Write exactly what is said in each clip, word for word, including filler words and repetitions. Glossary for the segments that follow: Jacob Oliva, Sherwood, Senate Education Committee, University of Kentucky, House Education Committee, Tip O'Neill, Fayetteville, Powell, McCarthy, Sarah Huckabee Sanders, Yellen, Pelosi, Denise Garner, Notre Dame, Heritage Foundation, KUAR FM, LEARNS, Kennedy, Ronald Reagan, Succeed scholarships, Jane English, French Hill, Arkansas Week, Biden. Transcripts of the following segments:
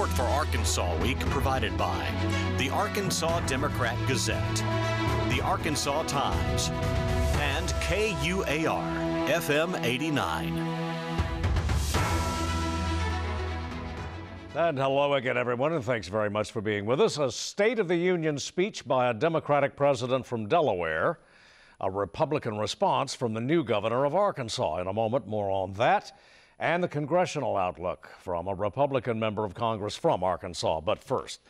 Support for Arkansas Week provided by the Arkansas Democrat Gazette, the Arkansas Times, and K U A R F M eighty-nine. And hello again, everyone, and thanks very much for being with us. A State of the Union speech by a Democratic president from Delaware, a Republican response from the new governor of Arkansas. In a moment, more on that. And the congressional outlook from a Republican member of Congress from Arkansas. But first,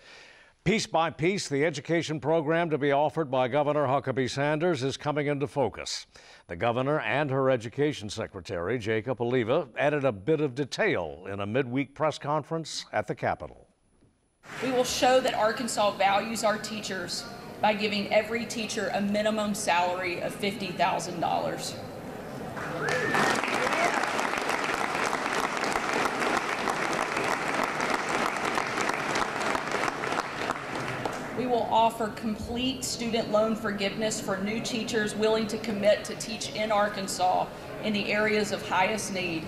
piece by piece, the education program to be offered by Governor Huckabee Sanders is coming into focus. The governor and her education secretary, Jacob Oliva, added a bit of detail in a midweek press conference at the Capitol. We will show that Arkansas values our teachers by giving every teacher a minimum salary of fifty thousand dollars. We will offer complete student loan forgiveness for new teachers willing to commit to teach in Arkansas in the areas of highest need,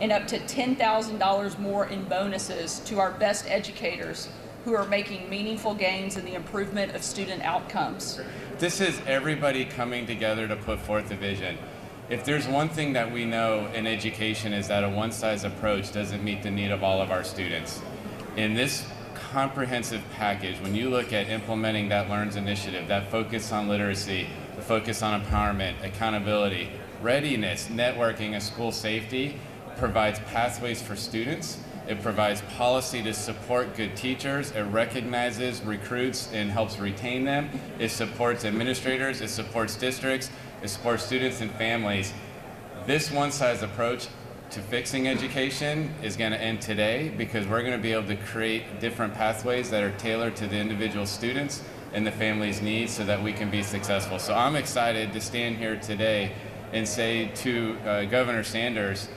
and up to ten thousand dollars more in bonuses to our best educators who are making meaningful gains in the improvement of student outcomes. This is everybody coming together to put forth a vision. If there's one thing that we know in education, is that a one-size approach doesn't meet the need of all of our students. In this comprehensive package, when you look at implementing that LEARNS initiative, that focus on literacy, the focus on empowerment, accountability, readiness, networking, and school safety, provides pathways for students. It provides policy to support good teachers. It recognizes, recruits, and helps retain them. It supports administrators. It supports districts. It supports students and families. This one-size approach to fixing education is going to end today, because we're going to be able to create different pathways that are tailored to the individual students and the family's needs so that we can be successful. So I'm excited to stand here today and say to uh, Governor Sanders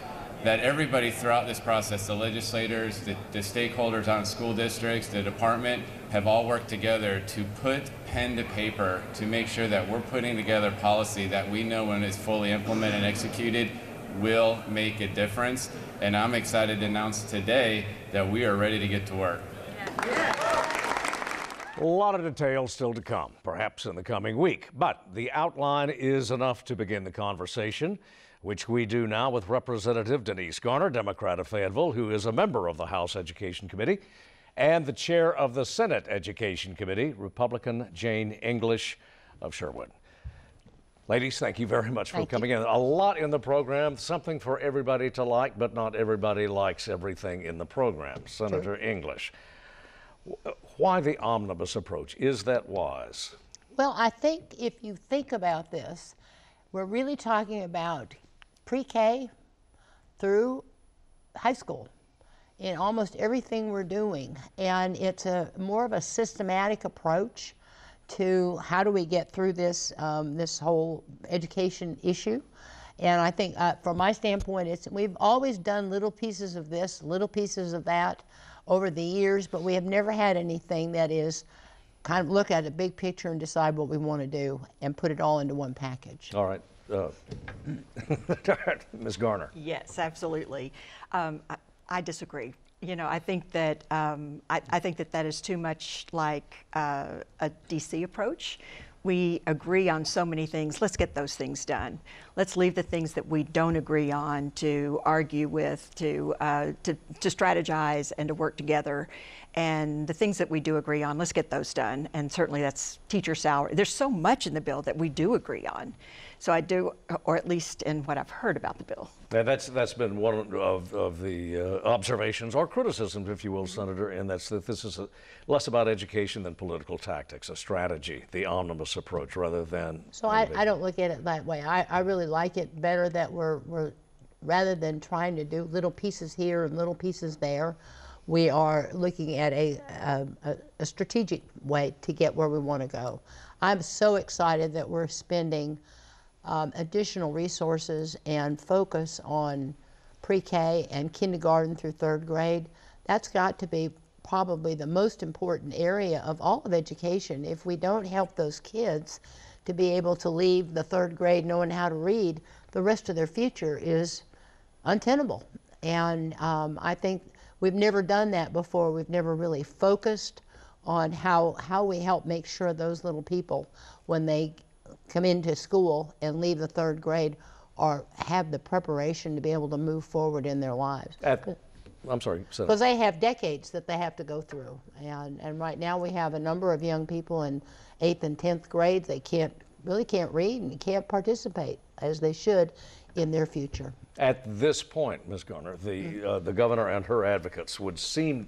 that everybody throughout this process, the legislators, the, the stakeholders on school districts, the department, have all worked together to put pen to paper to make sure that we're putting together policy that we know, when it's fully implemented and executed, will make a difference. And I'm excited to announce today that we are ready to get to work. A lot of details still to come, perhaps in the coming week. But the outline is enough to begin the conversation, which we do now with Representative Denise Garner, Democrat of Fayetteville, who is a member of the House Education Committee, and the chair of the Senate Education Committee, Republican Jane English of Sherwood. Ladies, thank you very much for thank coming you. in. A lot in the program, something for everybody to like, but not everybody likes everything in the program. Senator True. English, why the omnibus approach? Is that wise? Well, I think if you think about this, we're really talking about pre-K through high school in almost everything we're doing. And it's a more of a systematic approach to how do we get through this um, this whole education issue. And I think uh, from my standpoint, it's we've always done little pieces of this, little pieces of that over the years, but we have never had anything that is kind of look at a big picture and decide what we want to do and put it all into one package. All right, uh, Miz Garner. Yes, absolutely. Um, I, I disagree. You know, I think that um, I, I think that that is too much like uh, a D C approach. We agree on so many things. Let's get those things done. Let's leave the things that we don't agree on to argue with, to uh, to, to strategize, and to work together. And the things that we do agree on, let's get those done. And certainly that's teacher salary. There's so much in the bill that we do agree on. So I do, or at least in what I've heard about the bill. Now that's, that's been one of, of the uh, observations or criticisms, if you will, Senator, and that's that this is a, less about education than political tactics, a strategy, the omnibus approach rather than... So I, I don't look at it that way. I, I really like it better that we're, we're, rather than trying to do little pieces here and little pieces there, we are looking at a, a, a strategic way to get where we want to go. I'm so excited that we're spending um, additional resources and focus on pre-K and kindergarten through third grade. That's got to be probably the most important area of all of education. If we don't help those kids to be able to leave the third grade knowing how to read, the rest of their future is untenable. And um, I think We've never done that before. We've never really focused on how, how we help make sure those little people, when they come into school and leave the third grade, are have the preparation to be able to move forward in their lives. At, I'm sorry. Because they have decades that they have to go through. And, and right now we have a number of young people in eighth and tenth grade. They can't really can't read and can't participate as they should in their future. At this point, Miz Garner, the, uh, the governor and her advocates would seem,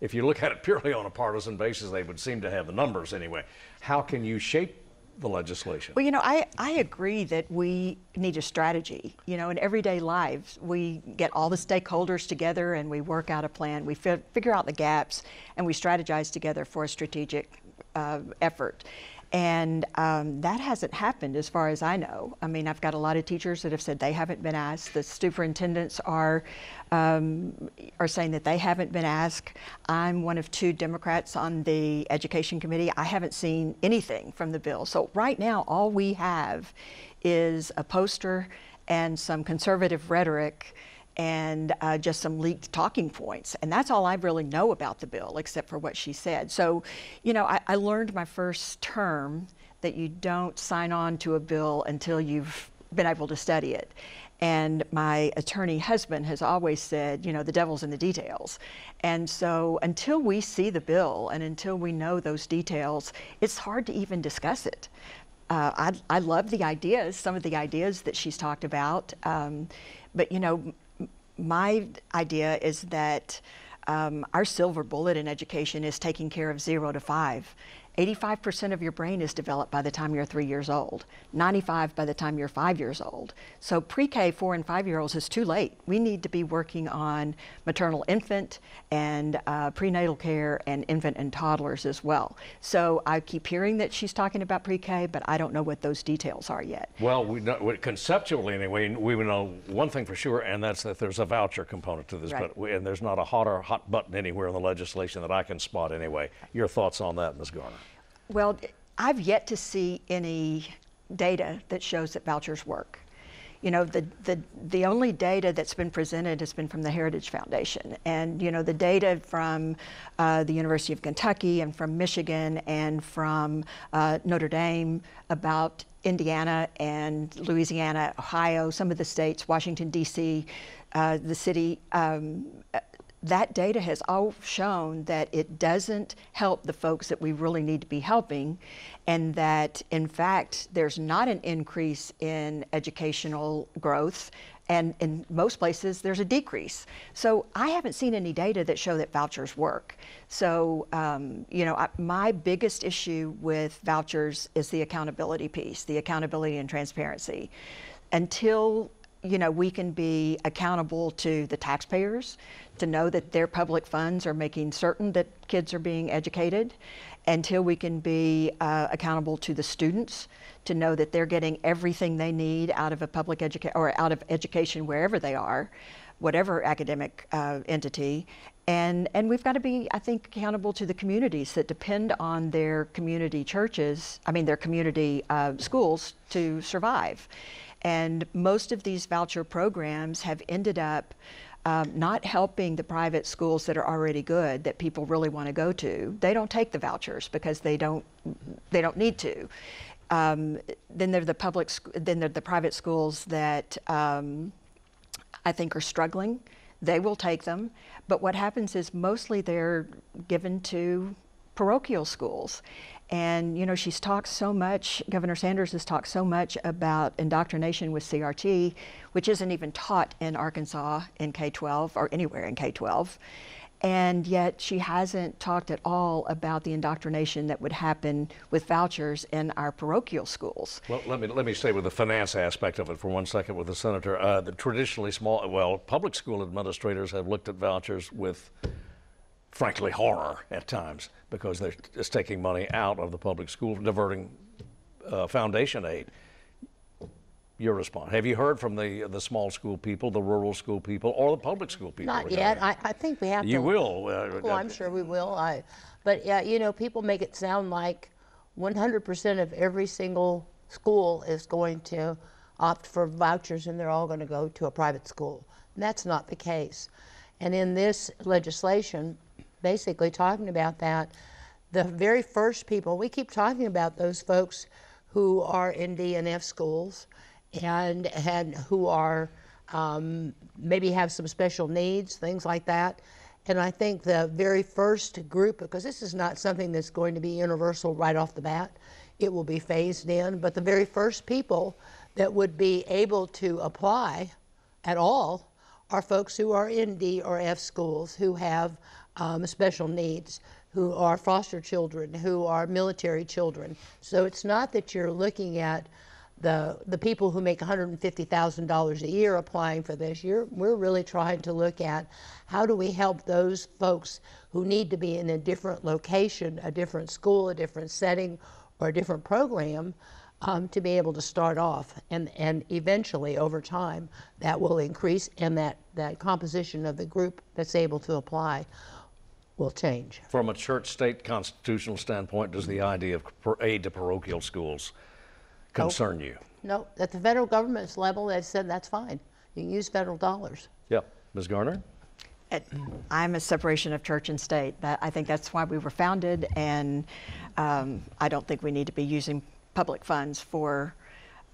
if you look at it purely on a partisan basis, they would seem to have the numbers anyway. How can you shape the legislation? Well, you know, I, I agree that we need a strategy. You know, in everyday lives, we get all the stakeholders together and we work out a plan, we fi figure out the gaps, and we strategize together for a strategic uh, effort. And um, that hasn't happened as far as I know. I mean, I've got a lot of teachers that have said they haven't been asked. The superintendents are um, are saying that they haven't been asked. I'm one of two Democrats on the Education Committee. I haven't seen anything from the bill. So right now, all we have is a poster and some conservative rhetoric and uh, just some leaked talking points. And that's all I really know about the bill, except for what she said. So, you know, I, I learned my first term that you don't sign on to a bill until you've been able to study it. And my attorney husband has always said, you know, the devil's in the details. And so until we see the bill and until we know those details, it's hard to even discuss it. Uh, I, I love the ideas, some of the ideas that she's talked about, um, but, you know, my idea is that um, our silver bullet in education is taking care of zero to five. eighty-five percent of your brain is developed by the time you're three years old, ninety-five by the time you're five years old. So pre-K, four and five-year-olds is too late. We need to be working on maternal infant and uh, prenatal care and infant and toddlers as well. So I keep hearing that she's talking about pre-K, but I don't know what those details are yet. Well, we know, conceptually anyway, we know one thing for sure, and that's that there's a voucher component to this, right. But, and there's not a hotter hot button anywhere in the legislation that I can spot anyway. Your thoughts on that, Miz Garner? Well, I've yet to see any data that shows that vouchers work. You know, the, the, the only data that's been presented has been from the Heritage Foundation. And, you know, the data from uh, the University of Kentucky and from Michigan and from uh, Notre Dame about Indiana and Louisiana, Ohio, some of the states, Washington, D C, uh, the city, um, that data has all shown that it doesn't help the folks that we really need to be helping, and that, in fact, there's not an increase in educational growth, and in most places, there's a decrease. So I haven't seen any data that show that vouchers work. So, um, you know, I, my biggest issue with vouchers is the accountability piece, the accountability and transparency. Until you know, we can be accountable to the taxpayers, to know that their public funds are making certain that kids are being educated, until we can be uh, accountable to the students, to know that they're getting everything they need out of a public education, or out of education wherever they are, whatever academic uh, entity. And, and we've got to be, I think, accountable to the communities that depend on their community churches, I mean, their community uh, schools to survive. And most of these voucher programs have ended up um, not helping the private schools that are already good, that people really want to go to. They don't take the vouchers because they don't they don't need to. Um, then they're the public then they're the private schools that um, I think are struggling. They will take them, but what happens is mostly they're given to parochial schools. And, you know, she's talked so much, Governor Sanders has talked so much about indoctrination with C R T, which isn't even taught in Arkansas in K twelve or anywhere in K twelve. And yet she hasn't talked at all about the indoctrination that would happen with vouchers in our parochial schools. Well, let me, let me stay with the finance aspect of it for one second with the senator. Uh, the traditionally small, well, public school administrators have looked at vouchers with, frankly, horror at times, because they're just taking money out of the public school, diverting uh, foundation aid. Your response. Have you heard from the the small school people, the rural school people, or the public school people? Not yet. I, I think we have you to. You will. Uh, well, I'm sure we will. I, but, uh, you know, people make it sound like one hundred percent of every single school is going to opt for vouchers and they're all going to go to a private school. And that's not the case. And in this legislation, basically talking about that, the very first people, we keep talking about those folks who are in D and F schools and, and who are um, maybe have some special needs, things like that. And I think the very first group, because this is not something that's going to be universal right off the bat, it will be phased in, but the very first people that would be able to apply at all are folks who are in D or F schools, who have um, special needs, who are foster children, who are military children. So it's not that you're looking at the the people who make one hundred fifty thousand dollars a year applying for this. You're, we're really trying to look at how do we help those folks who need to be in a different location, a different school, a different setting, or a different program um, to be able to start off. And, and eventually, over time, that will increase, and that, that composition of the group that's able to apply will change. From a church-state constitutional standpoint, does the idea of aid to parochial schools concern you? No, at the federal government's level, they've said that's fine. You can use federal dollars. Yeah, Miz Garner? I'm a separation of church and state. That, I think that's why we were founded, and um, I don't think we need to be using public funds for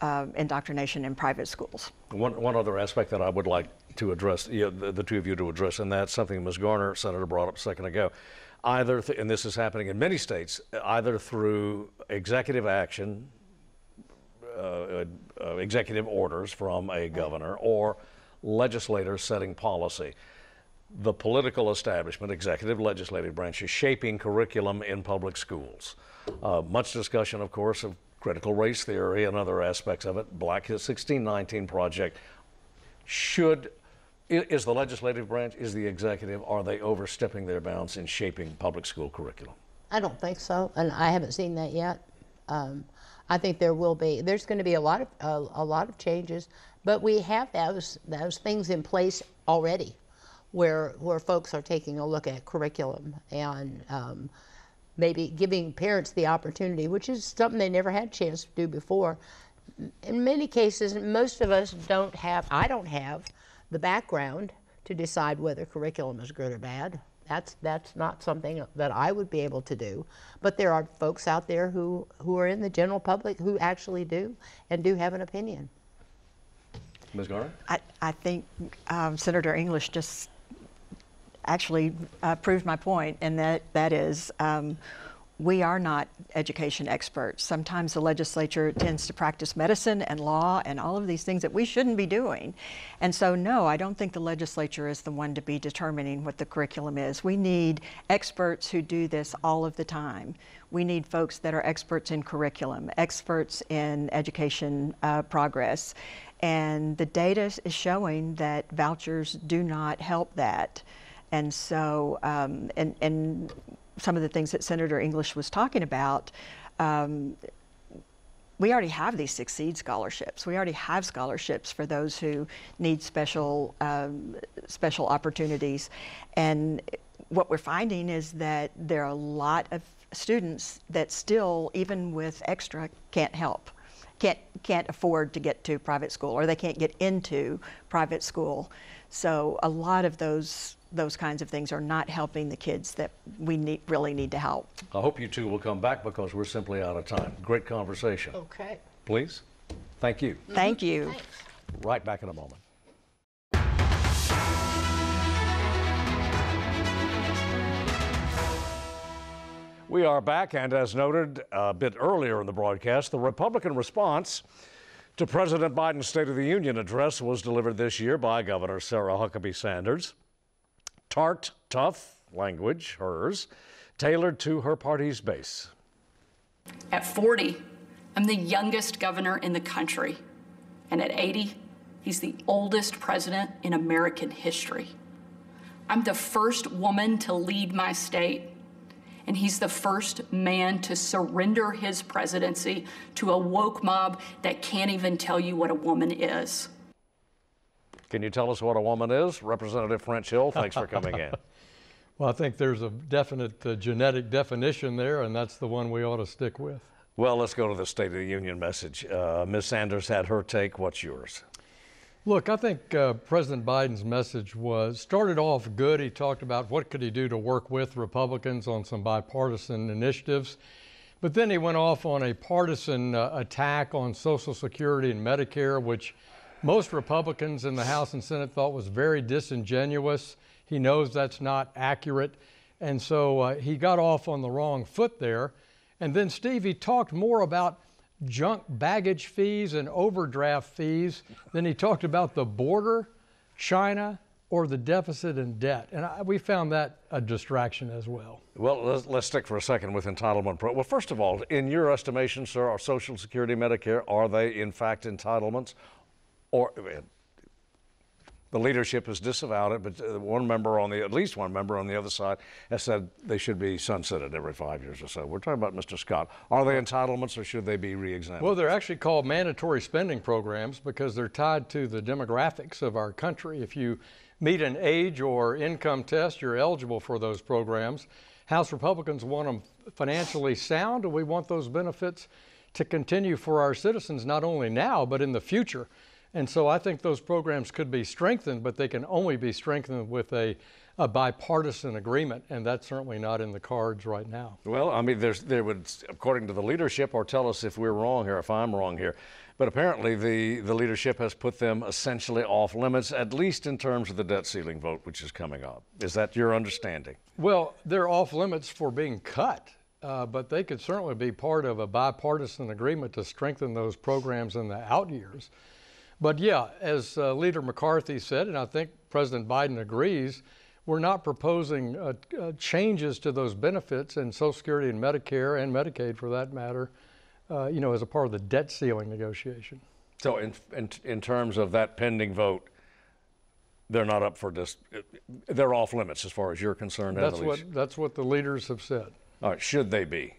uh, indoctrination in private schools. One, one other aspect that I would like to address, you know, the, the two of you to address, and that's something Miz Garner, Senator, brought up a second ago. Either, th and this is happening in many states, either through executive action, uh, uh, executive orders from a governor, or legislators setting policy. The political establishment, executive, legislative branches, shaping curriculum in public schools. Uh, much discussion, of course, of critical race theory and other aspects of it. Black sixteen nineteen Project. Should, is the legislative branch, is the executive, are they overstepping their bounds in shaping public school curriculum? I don't think so, and I haven't seen that yet. Um, I think there will be. There's going to be a lot of uh, a lot of changes, but we have those those things in place already, where where folks are taking a look at curriculum and um, maybe giving parents the opportunity, which is something they never had a chance to do before. In many cases, most of us don't have, I don't have the background to decide whether curriculum is good or bad. That's, that's not something that I would be able to do. But there are folks out there who, who are in the general public who actually do and do have an opinion. Miz Garner? I, I think um, Senator English just actually uh, proved my point, and that, that is um, we are not education experts. Sometimes the legislature tends to practice medicine and law and all of these things that we shouldn't be doing. And so, no, I don't think the legislature is the one to be determining what the curriculum is. We need experts who do this all of the time. We need folks that are experts in curriculum, experts in education uh, progress. And the data is showing that vouchers do not help that. And so, um, and, and some of the things that Senator English was talking about, um, we already have these Succeed scholarships. We already have scholarships for those who need special, um, special opportunities. And what we're finding is that there are a lot of students that still, even with extra, can't help. Can't, can't afford to get to private school, or they can't get into private school. So a lot of those those kinds of things are not helping the kids that we need, really need to help. I hope you two will come back, because we're simply out of time. Great conversation. Okay. Please. Thank you. Mm-hmm. Thank you. Thanks. Right back in a moment. We are back, and as noted a bit earlier in the broadcast, the Republican response to President Biden's State of the Union address was delivered this year by Governor Sarah Huckabee Sanders. Tart, tough language, hers, tailored to her party's base. At forty, I'm the youngest governor in the country. And at eighty, he's the oldest president in American history. I'm the first woman to lead my state. And he's the first man to surrender his presidency to a woke mob that can't even tell you what a woman is. Can you tell us what a woman is? Representative French Hill, thanks for coming in. Well, I think there's a definite uh, genetic definition there, and that's the one we ought to stick with. Well, let's go to the State of the Union message. Uh, Miz Sanders had her take. What's yours? Look, I think uh, President Biden's message was started off good. He talked about what could he do to work with Republicans on some bipartisan initiatives. But then he went off on a partisan uh, attack on Social Security and Medicare, which most Republicans in the House and Senate thought was very disingenuous. He knows that's not accurate. And so uh, he got off on the wrong foot there. And then, Steve, he talked more about junk baggage fees and overdraft fees. Then he talked about the border, China, or the deficit and debt. And I, we found that a distraction as well. Well, let's, let's stick for a second with entitlement. Pro well, first of all, in your estimation, sir, are Social Security, Medicare, are they in fact entitlements? Or uh, the leadership has disavowed it, but one member on the, at least one member on the other side has said they should be sunsetted every five years or so. We're talking about Mister Scott. Are they entitlements or should they be re-examined? Well, they're actually called mandatory spending programs because they're tied to the demographics of our country. If you meet an age or income test, you're eligible for those programs. House Republicans want them financially sound, and we want those benefits to continue for our citizens, not only now, but in the future. And so I think those programs could be strengthened, but they can only be strengthened with a, a bipartisan agreement, and that's certainly not in the cards right now. Well, I mean, there's, there would, according to the leadership, or tell us if we're wrong here, if I'm wrong here, but apparently the, the leadership has put them essentially off limits, at least in terms of the debt ceiling vote, which is coming up. Is that your understanding? Well, they're off limits for being cut, uh, but they could certainly be part of a bipartisan agreement to strengthen those programs in the out years. But yeah, as uh, Leader McCarthy said, and I think President Biden agrees, we're not proposing uh, uh, changes to those benefits in Social Security and Medicare and Medicaid, for that matter, uh, you know, as a part of the debt ceiling negotiation. So in, in, in terms of that pending vote, they're not up for dis they're off limits as far as you're concerned. That's what, that's what the leaders have said. All right, should they be?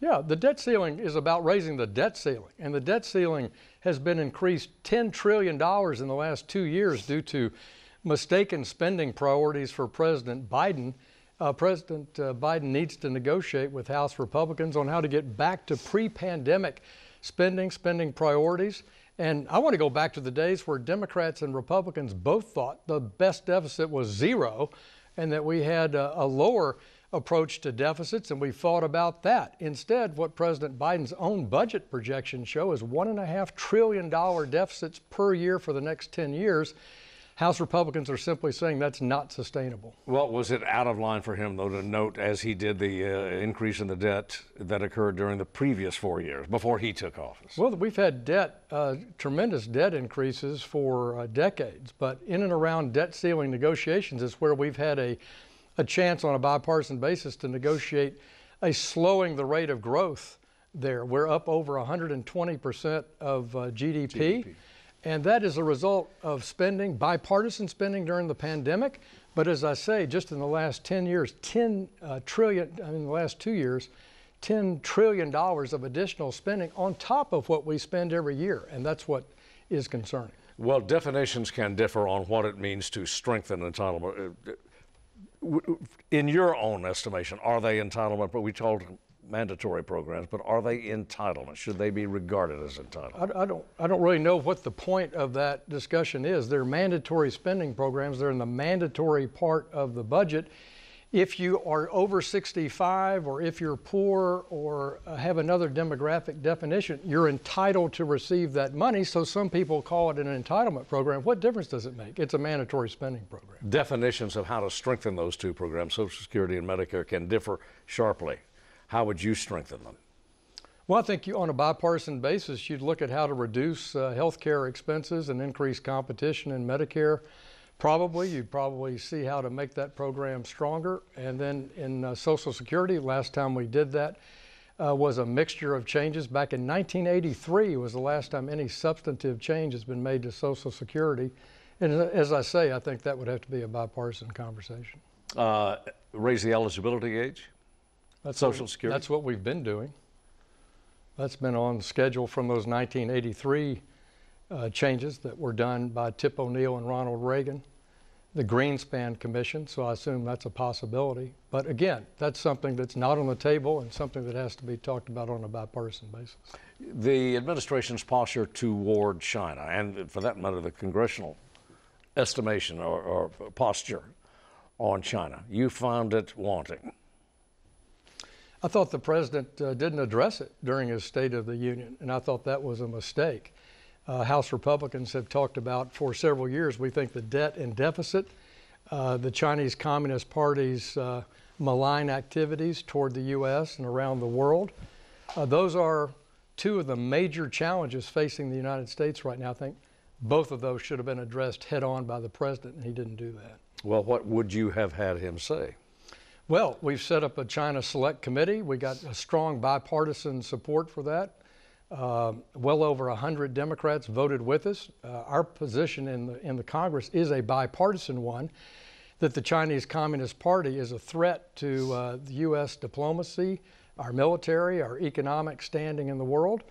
Yeah, the debt ceiling is about raising the debt ceiling, and the debt ceiling has been increased ten trillion dollars in the last two years due to mistaken spending priorities for President Biden. Uh, President uh, Biden needs to negotiate with House Republicans on how to get back to pre-pandemic spending, spending priorities. And I want to go back to the days where Democrats and Republicans both thought the best deficit was zero and that we had a, a lower approach to deficits, and we fought about that. Instead, what President Biden's own budget projections show is one and a half trillion dollar deficits per year for the next ten years. House Republicans are simply saying that's not sustainable. Well, was it out of line for him, though, to note, as he did, the uh, increase in the debt that occurred during the previous four years before he took office? Well, we've had debt, uh, tremendous debt increases for uh, decades, but in and around debt ceiling negotiations is where we've had a a chance on a bipartisan basis to negotiate a slowing the rate of growth there. We're up over one hundred twenty percent of uh, G D P, G D P, and that is a result of spending, bipartisan spending during the pandemic. But as I say, just in the last ten years, ten trillion, I mean, in the last two years, ten trillion dollars of additional spending on top of what we spend every year, and that's what is concerning. Well, definitions can differ on what it means to strengthen entitlement. In your own estimation, are they entitlement? But we told mandatory programs, but are they entitlement? Should they be regarded as entitlement? I, I don't. I don't really know what the point of that discussion is. They're mandatory spending programs. They're in the mandatory part of the budget. If you are over sixty-five, or if you're poor, or have another demographic definition, you're entitled to receive that money. So some people call it an entitlement program. What difference does it make? It's a mandatory spending program. Definitions of how to strengthen those two programs, Social Security and Medicare, can differ sharply. How would you strengthen them? Well, I think you, on a bipartisan basis, you'd look at how to reduce uh, health care expenses and increase competition in Medicare. Probably, you'd probably see how to make that program stronger. And then in uh, Social Security, last time we did that uh, was a mixture of changes. Back in nineteen eighty-three was the last time any substantive change has been made to Social Security. And as I say, I think that would have to be a bipartisan conversation. Uh, raise the eligibility age? That's Social Security? That's what we've been doing. That's been on schedule from those nineteen eighty-three Uh, changes that were done by Tip O'Neill and Ronald Reagan. the Greenspan Commission, so I assume that's a possibility. But again, that's something that's not on the table and something that has to be talked about on a bipartisan basis. The administration's posture toward China, and for that matter, the congressional estimation or, or posture on China, you found it wanting. I thought the president uh, didn't address it during his State of the Union, and I thought that was a mistake. Uh, House Republicans have talked about for several years, we think the debt and deficit, uh, the Chinese Communist Party's uh, malign activities toward the U S and around the world. Uh, those are two of the major challenges facing the United States right now. I think both of those should have been addressed head on by the president, and he didn't do that. Well, what would you have had him say? Well, we've set up a China Select Committee. We got a strong bipartisan support for that. Uh, well over one hundred Democrats voted with us. Uh, our position in the, in the Congress is a bipartisan one, that the Chinese Communist Party is a threat to uh, the U S diplomacy, our military, our economic standing in the world,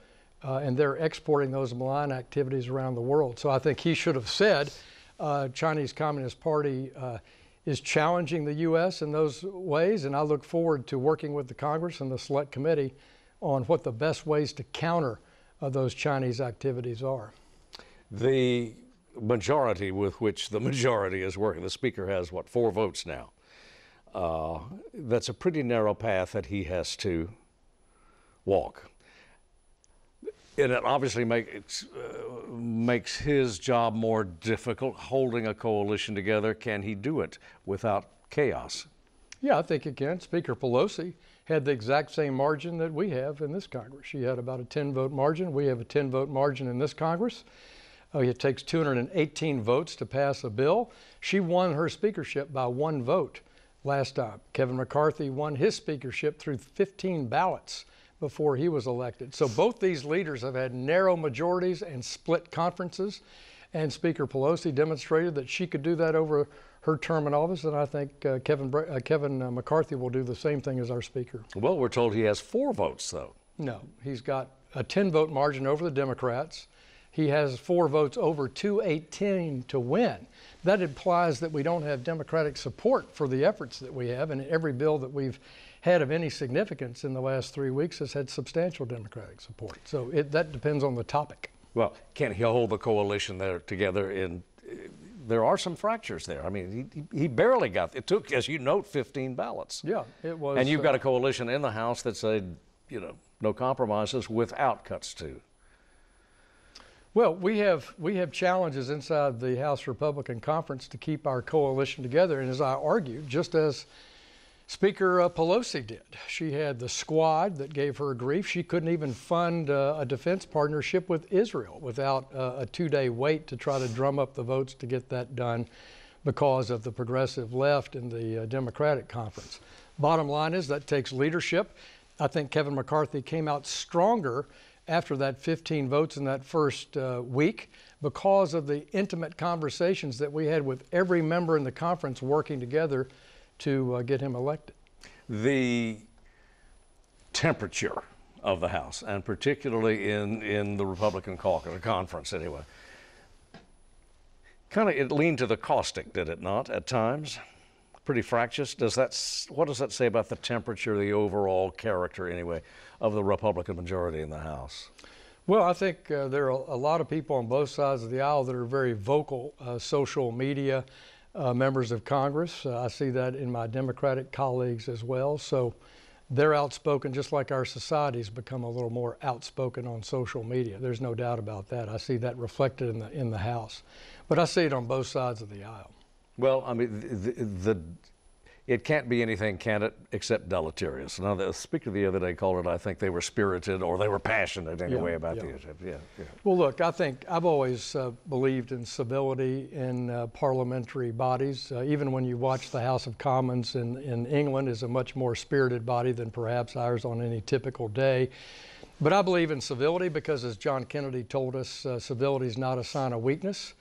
uh, and they're exporting those malign activities around the world. So I think he should have said uh, Chinese Communist Party uh, is challenging the U S in those ways, and I look forward to working with the Congress and the Select Committee on what the best ways to counter uh, those Chinese activities are. The majority with which the majority is working, the speaker has what, four votes now. Uh, that's a pretty narrow path that he has to walk. And it obviously make, it's, uh, makes his job more difficult, holding a coalition together. Can he do it without chaos? Yeah, I think he can. Speaker Pelosi had the exact same margin that we have in this Congress. She had about a ten vote margin. We have a ten vote margin in this Congress. Uh, it takes two hundred eighteen votes to pass a bill. She won her speakership by one vote last time. Kevin McCarthy won his speakership through fifteen ballots before he was elected. So both these leaders have had narrow majorities and split conferences, and Speaker Pelosi demonstrated that she could do that over her term in office, and I think uh, Kevin, uh, Kevin uh, McCarthy will do the same thing as our speaker. Well, we're told he has four votes, though. No, he's got a ten vote margin over the Democrats. He has four votes over two eighteen to win. That implies that we don't have Democratic support for the efforts that we have, and every bill that we've had of any significance in the last three weeks has had substantial Democratic support. So it, that depends on the topic. Well, can he hold the coalition there together in... There are some fractures there. I mean, he, he barely got, it took, as you note, fifteen ballots. Yeah, it was. And you've got a coalition in the House that said, you know, no compromises without cuts to. Well, we have, we have challenges inside the House Republican Conference to keep our coalition together. And as I argue, just as Speaker uh, Pelosi did, she had the squad that gave her grief. She couldn't even fund uh, a defense partnership with Israel without uh, a two-day wait to try to drum up the votes to get that done because of the progressive left in the uh, Democratic Conference. Bottom line is that takes leadership. I think Kevin McCarthy came out stronger after that fifteen votes in that first uh, week because of the intimate conversations that we had with every member in the conference working together to uh, get him elected. The temperature of the House, and particularly in, in the Republican caucus, or conference anyway, kind of it leaned to the caustic, did it not, at times? Pretty fractious. Does that, what does that say about the temperature, the overall character anyway, of the Republican majority in the House? Well, I think uh, there are a lot of people on both sides of the aisle that are very vocal, uh, social media, Uh, members of Congress. Uh, I see that in my Democratic colleagues as well. So they're outspoken, just like our society's become a little more outspoken on social media. There's no doubt about that. I see that reflected in the in the House, but I see it on both sides of the aisle. Well, I mean, the, the, the it can't be anything, can it, except deleterious. Now, the speaker the other day called it, I think, they were spirited or they were passionate anyway yeah, about yeah. the issue. Yeah, yeah. Well, look, I think I've always uh, believed in civility in uh, parliamentary bodies. Uh, even when you watch the House of Commons in, in England, is a much more spirited body than perhaps ours on any typical day. But I believe in civility because, as John Kennedy told us, uh, civility is not a sign of weakness,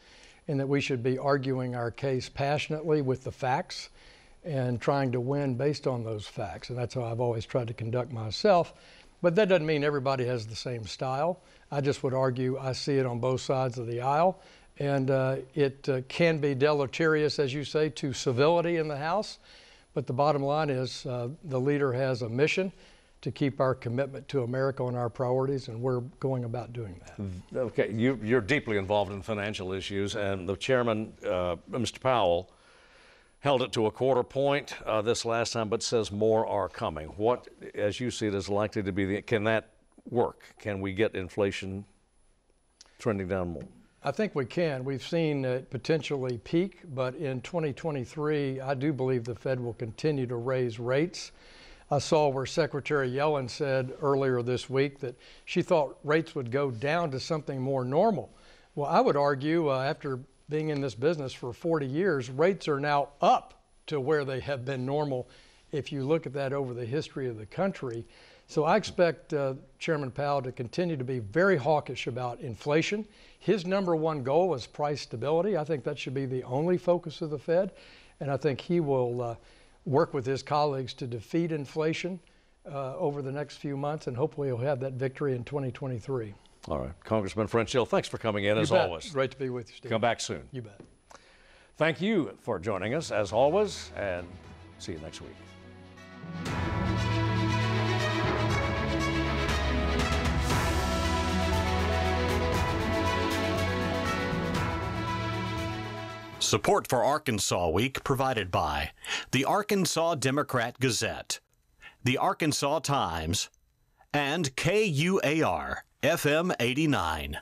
and that we should be arguing our case passionately with the facts and trying to win based on those facts. And that's how I've always tried to conduct myself. But that doesn't mean everybody has the same style. I just would argue I see it on both sides of the aisle. And uh, it uh, can be deleterious, as you say, to civility in the House. But the bottom line is uh, the leader has a mission to keep our commitment to America on our priorities, and we're going about doing that. Okay, you, you're deeply involved in financial issues, and the chairman, uh, Mister Powell, held it to a quarter point uh, this last time, but says more are coming. What, as you see it, is likely to be the, can that work? Can we get inflation trending down more? I think we can. We've seen it potentially peak, but in twenty twenty-three, I do believe the Fed will continue to raise rates. I saw where Secretary Yellen said earlier this week that she thought rates would go down to something more normal. Well, I would argue uh, after being in this business for forty years, rates are now up to where they have been normal if you look at that over the history of the country. So I expect uh, Chairman Powell to continue to be very hawkish about inflation. His number one goal is price stability. I think that should be the only focus of the Fed. And I think he will uh, work with his colleagues to defeat inflation uh, over the next few months. And hopefully he'll have that victory in twenty twenty-three. All right. Congressman French Hill, thanks for coming in, as always. Great to be with you, Steve. Come back soon. You bet. Thank you for joining us, as always, and see you next week. Support for Arkansas Week provided by the Arkansas Democrat Gazette, the Arkansas Times, and K U A R F M eighty-nine.